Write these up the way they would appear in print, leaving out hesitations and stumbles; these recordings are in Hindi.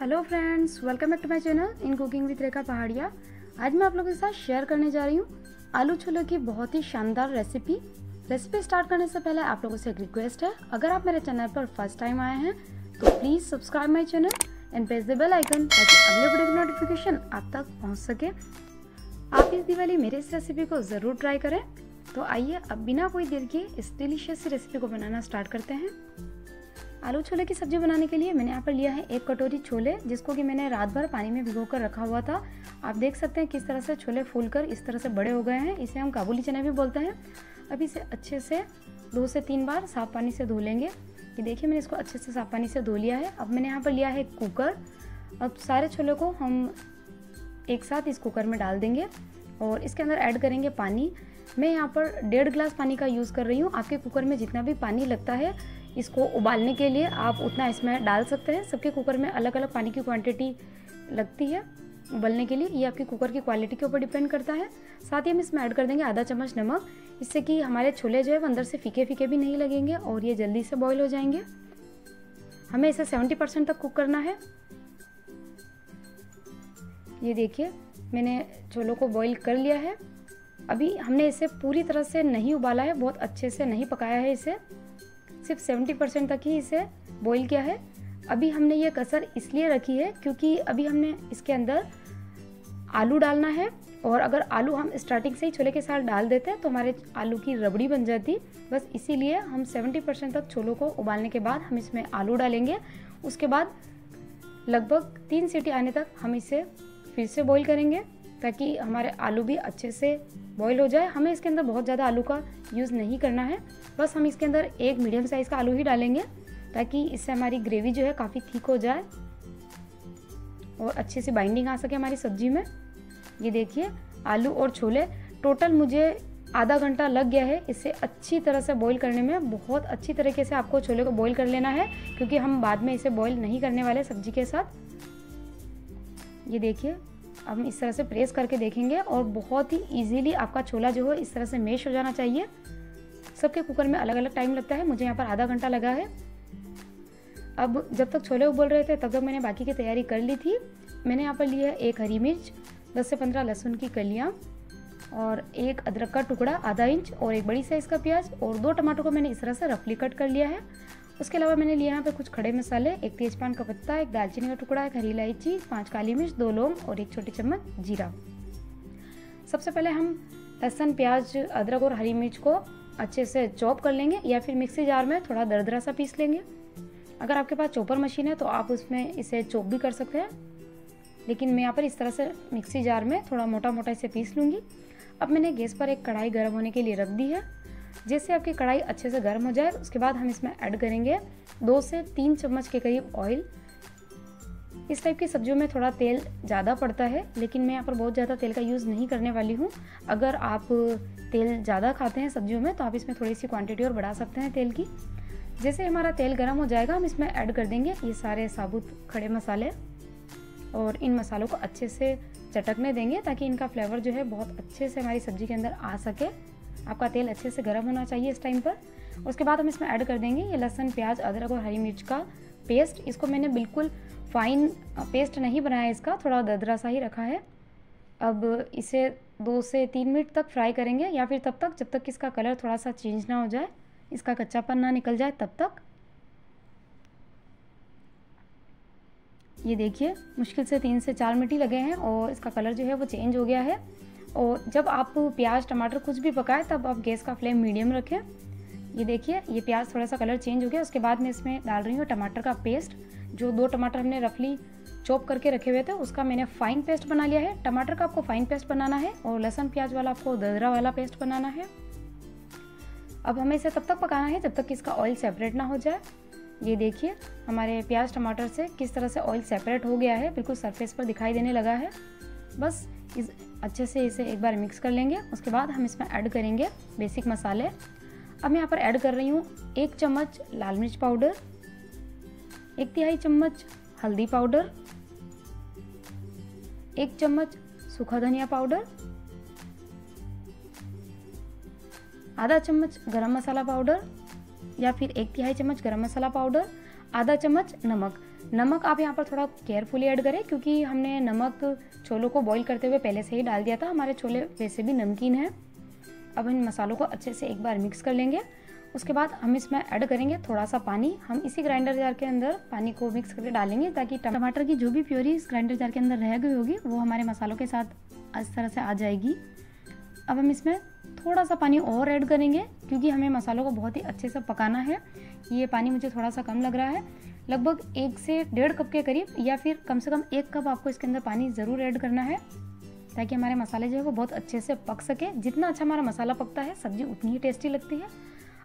Hello friends, welcome back to my channel in cooking with Rekha पहाड़िया। आज मैं आप लोगों के साथ शेयर करने जा रही हूँ आलू छोले की बहुत ही शानदार रेसिपी। स्टार्ट करने से पहले आप लोगों से एक रिक्वेस्ट है, अगर आप मेरे चैनल पर फर्स्ट टाइम आए हैं तो please subscribe my channel and press the bell icon ताकि अगले वीडियो की नोटिफिकेशन आप तक पहुँच सके। आप इस दिवाली मेरे इस रेसिपी को ज़रूर ट्राई करें। तो आइए अब बिना कोई देर के इस डिलीशियस रेसिपी को बनाना स्टार्ट करते हैं। आलू छोले की सब्ज़ी बनाने के लिए मैंने यहाँ पर लिया है 1 कटोरी छोले, जिसको कि मैंने रात भर पानी में भिगो कर रखा हुआ था। आप देख सकते हैं किस तरह से छोले फूल कर इस तरह से बड़े हो गए हैं। इसे हम काबुली चने भी बोलते हैं। अब इसे अच्छे से 2 से 3 बार साफ पानी से धो लेंगे। ये देखिए, मैंने इसको अच्छे से साफ पानी से धो लिया है। अब मैंने यहाँ पर लिया है कुकर। अब सारे छोले को हम एक साथ इस कुकर में डाल देंगे और इसके अंदर ऐड करेंगे पानी। मैं यहाँ पर 1.5 ग्लास पानी का यूज़ कर रही हूँ। आपके कुकर में जितना भी पानी लगता है इसको उबालने के लिए आप उतना इसमें डाल सकते हैं। सबके कुकर में अलग अलग पानी की क्वांटिटी लगती है उबलने के लिए, ये आपके कुकर की क्वालिटी के ऊपर डिपेंड करता है। साथ ही हम इसमें ऐड कर देंगे आधा चम्मच नमक, इससे कि हमारे छोले जो है वो अंदर से फीके फीके भी नहीं लगेंगे और ये जल्दी से बॉईल हो जाएंगे। हमें इसे 70% तक कुक करना है। ये देखिए, मैंने छोलों को बॉईल कर लिया है। अभी हमने इसे पूरी तरह से नहीं उबाला है, बहुत अच्छे से नहीं पकाया है, इसे सिर्फ 70% तक ही इसे बॉईल किया है। अभी हमने ये कसर इसलिए रखी है क्योंकि अभी हमने इसके अंदर आलू डालना है और अगर आलू हम स्टार्टिंग से ही छोले के साथ डाल देते हैं तो हमारे आलू की रबड़ी बन जाती। बस इसीलिए हम 70% तक छोलों को उबालने के बाद हम इसमें आलू डालेंगे। उसके बाद लगभग 3 सीटी आने तक हम इसे फिर से बॉईल करेंगे ताकि हमारे आलू भी अच्छे से बॉईल हो जाए। हमें इसके अंदर बहुत ज़्यादा आलू का यूज़ नहीं करना है, बस हम इसके अंदर एक मीडियम साइज़ का आलू ही डालेंगे ताकि इससे हमारी ग्रेवी जो है काफ़ी थिक हो जाए और अच्छे से बाइंडिंग आ सके हमारी सब्ज़ी में। ये देखिए, आलू और छोले टोटल मुझे आधा घंटा लग गया है इसे अच्छी तरह से बॉईल करने में। बहुत अच्छी तरीके से आपको छोले को बॉईल कर लेना है क्योंकि हम बाद में इसे बॉईल नहीं करने वाले सब्जी के साथ। ये देखिए, हम इस तरह से प्रेस करके देखेंगे और बहुत ही इजीली आपका छोला जो है इस तरह से मैश हो जाना चाहिए। सबके कुकर में अलग अलग टाइम लगता है, मुझे यहाँ पर आधा घंटा लगा है। अब जब तक छोले उबल रहे थे तब तक मैंने बाकी की तैयारी कर ली थी। मैंने यहाँ पर लिया है 1 हरी मिर्च, 10 से 15 लहसुन की कलियाँ और 1 अदरक का टुकड़ा ½ इंच और 1 बड़ी साइज़ का प्याज और 2 टमाटो को मैंने इस तरह से रफली कट कर लिया है। उसके अलावा मैंने लिया यहाँ पे कुछ खड़े मसाले, 1 तेजपान का पत्ता, 1 दालचीनी का टुकड़ा, 1 हरी इलायची, 5 काली मिर्च, 2 लौंग और 1 छोटी चम्मच जीरा। सबसे पहले हम लहसुन, प्याज, अदरक और हरी मिर्च को अच्छे से चॉप कर लेंगे या फिर मिक्सी जार में थोड़ा दरदरा सा पीस लेंगे। अगर आपके पास चॉपर मशीन है तो आप उसमें इसे चॉप भी कर सकते हैं, लेकिन मैं यहाँ पर इस तरह से मिक्सी जार में थोड़ा मोटा मोटा इसे पीस लूँगी। अब मैंने गैस पर एक कढ़ाई गर्म होने के लिए रख दी है। जैसे आपकी कढ़ाई अच्छे से गर्म हो जाए उसके बाद हम इसमें ऐड करेंगे 2 से 3 चम्मच के करीब ऑयल। इस टाइप की सब्जियों में थोड़ा तेल ज़्यादा पड़ता है, लेकिन मैं यहाँ पर बहुत ज़्यादा तेल का यूज़ नहीं करने वाली हूँ। अगर आप तेल ज़्यादा खाते हैं सब्जियों में तो आप इसमें थोड़ी सी क्वांटिटी और बढ़ा सकते हैं तेल की। जैसे हमारा तेल गर्म हो जाएगा हम इसमें ऐड कर देंगे ये सारे साबुत खड़े मसाले और इन मसालों को अच्छे से चटकने देंगे ताकि इनका फ्लेवर जो है बहुत अच्छे से हमारी सब्ज़ी के अंदर आ सके। आपका तेल अच्छे से गर्म होना चाहिए इस टाइम पर। उसके बाद हम इसमें ऐड कर देंगे ये लहसुन, प्याज, अदरक और हरी मिर्च का पेस्ट। इसको मैंने बिल्कुल फाइन पेस्ट नहीं बनाया, इसका थोड़ा दरदरा सा ही रखा है। अब इसे 2 से 3 मिनट तक फ्राई करेंगे या फिर तब तक जब तक इसका कलर थोड़ा सा चेंज ना हो जाए, इसका कच्चापन ना निकल जाए तब तक। ये देखिए, मुश्किल से 3 से 4 मिनट ही लगे हैं और इसका कलर जो है वो चेंज हो गया है। और जब आप प्याज, टमाटर कुछ भी पकाएं तब आप गैस का फ्लेम मीडियम रखें। ये देखिए, ये प्याज थोड़ा सा कलर चेंज हो गया। उसके बाद मैं इसमें डाल रही हूँ टमाटर का पेस्ट। जो 2 टमाटर हमने रफली चॉप करके रखे हुए थे उसका मैंने फाइन पेस्ट बना लिया है। टमाटर का आपको फाइन पेस्ट बनाना है और लहसुन, प्याज वाला आपको दरदरा वाला पेस्ट बनाना है। अब हमें इसे तब तक पकाना है जब तक इसका ऑयल सेपरेट ना हो जाए। ये देखिए, हमारे प्याज टमाटर से किस तरह से ऑयल सेपरेट हो गया है, बिल्कुल सरफेस पर दिखाई देने लगा है। बस इस अच्छे से इसे एक बार मिक्स कर लेंगे। उसके बाद हम इसमें ऐड करेंगे बेसिक मसाले। अब मैं यहाँ पर ऐड कर रही हूँ 1 चम्मच लाल मिर्च पाउडर, 1 तिहाई चम्मच हल्दी पाउडर, 1 चम्मच सूखा धनिया पाउडर, आधा चम्मच गरम मसाला पाउडर या फिर 1 तिहाई चम्मच गरम मसाला पाउडर, आधा चम्मच नमक। नमक आप यहाँ पर थोड़ा केयरफुली ऐड करें क्योंकि हमने नमक छोलों को बॉईल करते हुए पहले से ही डाल दिया था। हमारे छोले वैसे भी नमकीन हैं। अब इन मसालों को अच्छे से एक बार मिक्स कर लेंगे। उसके बाद हम इसमें ऐड करेंगे थोड़ा सा पानी। हम इसी ग्राइंडर जार के अंदर पानी को मिक्स करके डालेंगे ताकि टमाटर की जो भी प्योरी इस ग्राइंडर जार के अंदर रह गई होगी वो हमारे मसालों के साथ इस तरह से आ जाएगी। अब हम इसमें थोड़ा सा पानी और ऐड करेंगे क्योंकि हमें मसालों को बहुत ही अच्छे से पकाना है। ये पानी मुझे थोड़ा सा कम लग रहा है, लगभग 1 से 1.5 कप के करीब या फिर कम से कम 1 कप आपको इसके अंदर पानी ज़रूर ऐड करना है ताकि हमारे मसाले जो है वो बहुत अच्छे से पक सके। जितना अच्छा हमारा मसाला पकता है सब्ज़ी उतनी ही टेस्टी लगती है।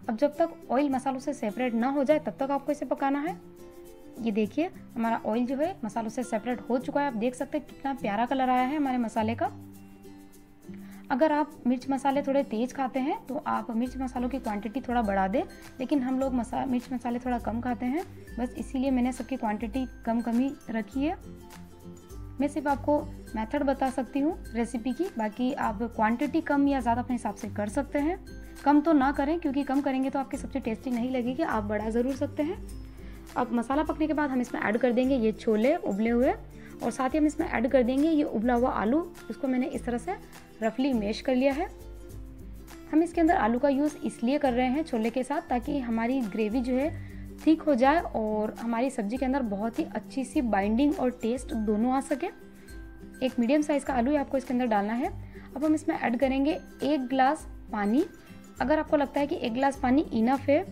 अब जब तक ऑयल मसालों से सेपरेट ना हो जाए तब तक आपको इसे पकाना है। ये देखिए हमारा ऑयल जो है मसालों से सेपरेट हो चुका है। आप देख सकते हैं कितना प्यारा कलर आया है हमारे मसाले का। अगर आप मिर्च मसाले थोड़े तेज़ खाते हैं तो आप मिर्च मसालों की क्वांटिटी थोड़ा बढ़ा दें, लेकिन हम लोग मिर्च मसाले थोड़ा कम खाते हैं, बस इसीलिए मैंने सबकी क्वांटिटी कम ही रखी है। मैं सिर्फ आपको मेथड बता सकती हूँ रेसिपी की, बाकी आप क्वांटिटी कम या ज़्यादा अपने हिसाब से कर सकते हैं। कम तो ना करें क्योंकि कम करेंगे तो आपकी सब्ज़ी टेस्टी नहीं लगेगी, आप बढ़ा ज़रूर सकते हैं। अब मसाला पकने के बाद हम इसमें ऐड कर देंगे ये छोले उबले हुए और साथ ही हम इसमें ऐड कर देंगे ये उबला हुआ आलू। इसको मैंने इस तरह से रफली मैश कर लिया है। हम इसके अंदर आलू का यूज़ इसलिए कर रहे हैं छोले के साथ ताकि हमारी ग्रेवी जो है थिक हो जाए और हमारी सब्ज़ी के अंदर बहुत ही अच्छी सी बाइंडिंग और टेस्ट दोनों आ सके। एक मीडियम साइज़ का आलू आपको इसके अंदर डालना है। अब हम इसमें ऐड करेंगे 1 गिलास पानी। अगर आपको लगता है कि 1 गिलास पानी इनफ है,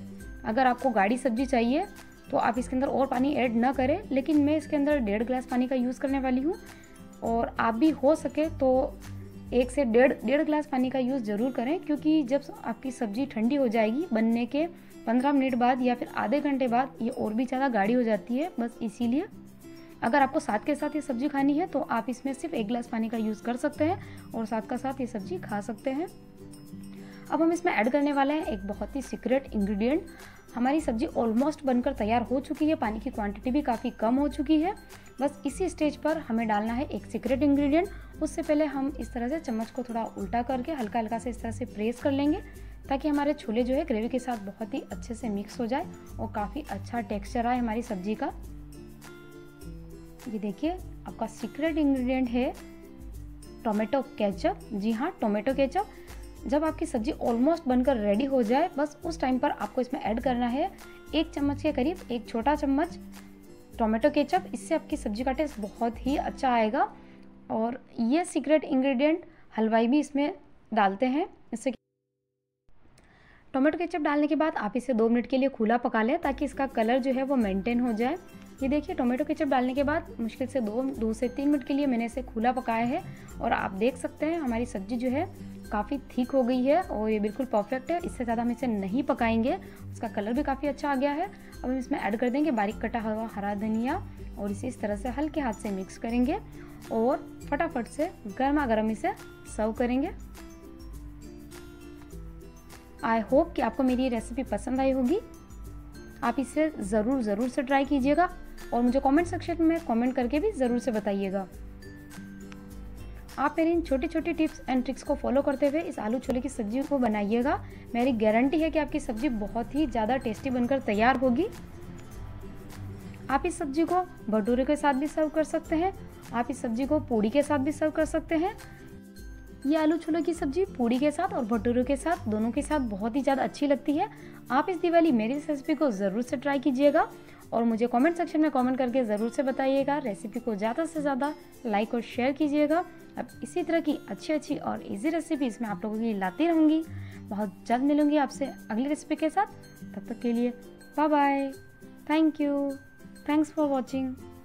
अगर आपको गाढ़ी सब्जी चाहिए तो आप इसके अंदर और पानी ऐड ना करें, लेकिन मैं इसके अंदर 1.5 गिलास पानी का यूज़ करने वाली हूँ और आप भी हो सके तो 1 से 1.5 गिलास पानी का यूज़ ज़रूर करें क्योंकि जब आपकी सब्ज़ी ठंडी हो जाएगी बनने के 15 मिनट बाद या फिर आधे घंटे बाद ये और भी ज़्यादा गाढ़ी हो जाती है। बस इसीलिए अगर आपको साथ के साथ ये सब्ज़ी खानी है तो आप इसमें सिर्फ 1 गिलास पानी का यूज़ कर सकते हैं और साथ का साथ ये सब्ज़ी खा सकते हैं। अब हम इसमें ऐड करने वाले हैं एक बहुत ही सीक्रेट इंग्रेडिएंट। हमारी सब्ज़ी ऑलमोस्ट बनकर तैयार हो चुकी है, पानी की क्वांटिटी भी काफ़ी कम हो चुकी है। बस इसी स्टेज पर हमें डालना है एक सीक्रेट इंग्रेडिएंट। उससे पहले हम इस तरह से चम्मच को थोड़ा उल्टा करके हल्का हल्का से इस तरह से प्रेस कर लेंगे ताकि हमारे छोले जो है ग्रेवी के साथ बहुत ही अच्छे से मिक्स हो जाए और काफ़ी अच्छा टेक्स्चर आए हमारी सब्ज़ी का। ये देखिए आपका सीक्रेट इंग्रेडिएंट है टोमेटो केचप। जी हाँ, टोमेटो केचप। जब आपकी सब्ज़ी ऑलमोस्ट बनकर रेडी हो जाए बस उस टाइम पर आपको इसमें ऐड करना है 1 चम्मच के करीब, 1 छोटा चम्मच टोमेटो केचप। इससे आपकी सब्ज़ी का टेस्ट बहुत ही अच्छा आएगा। और ये सीक्रेट इंग्रेडिएंट हलवाई भी इसमें डालते हैं। इससे टोमेटो केचप डालने के बाद आप इसे 2 मिनट के लिए खुला पका लें ताकि इसका कलर जो है वो मेंटेन हो जाए। ये देखिए टोमेटो केचप डालने के बाद मुश्किल से 2 से 3 मिनट के लिए मैंने इसे खुला पकाया है और आप देख सकते हैं हमारी सब्ज़ी जो है काफ़ी थिक हो गई है और ये बिल्कुल परफेक्ट है। इससे ज़्यादा हम इसे नहीं पकाएंगे। उसका कलर भी काफ़ी अच्छा आ गया है। अब हम इसमें ऐड कर देंगे बारीक कटा हुआ हरा धनिया और इसे इस तरह से हल्के हाथ से मिक्स करेंगे और फटाफट से गर्मा गर्म इसे सर्व करेंगे। आई होप कि आपको मेरी रेसिपी पसंद आई होगी। आप इसे ज़रूर से ट्राई कीजिएगा और मुझे कमेंट सेक्शन में कमेंट करके भी ज़रूर से बताइएगा। आप मेरी इन छोटी छोटी टिप्स एंड ट्रिक्स को फॉलो करते हुए इस आलू छोले की सब्ज़ी को बनाइएगा। मेरी गारंटी है कि आपकी सब्ज़ी बहुत ही ज़्यादा टेस्टी बनकर तैयार होगी। आप इस सब्ज़ी को भटूरे के साथ भी सर्व कर सकते हैं। आप इस सब्ज़ी को पूड़ी के साथ भी सर्व कर सकते हैं। ये आलू छोले की सब्ज़ी पूड़ी के साथ और भटूरे के साथ दोनों के साथ बहुत ही ज़्यादा अच्छी लगती है। आप इस दिवाली मेरी रेसिपी को ज़रूर से ट्राई कीजिएगा और मुझे कमेंट सेक्शन में कमेंट करके ज़रूर से बताइएगा। रेसिपी को ज़्यादा से ज़्यादा लाइक और शेयर कीजिएगा। अब इसी तरह की अच्छी और इजी रेसिपीज़ मैं आप लोगों के लिए लाती रहूँगी। बहुत जल्द मिलूँगी आपसे अगली रेसिपी के साथ। तब तक के लिए bye bye. Thank you. Thanks for watching.